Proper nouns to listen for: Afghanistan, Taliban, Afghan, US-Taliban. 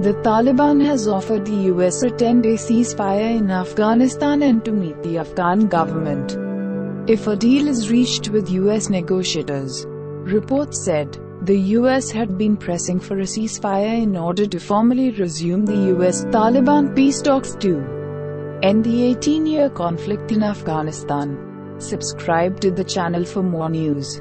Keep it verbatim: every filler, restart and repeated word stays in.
The Taliban has offered the U S a ten-day ceasefire in Afghanistan and to meet the Afghan government if a deal is reached with U S negotiators. Reports said the U S had been pressing for a ceasefire in order to formally resume the U S-Taliban peace talks to end the eighteen-year conflict in Afghanistan. Subscribe to the channel for more news.